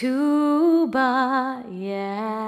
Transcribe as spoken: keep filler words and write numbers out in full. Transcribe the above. Tuba, yeah.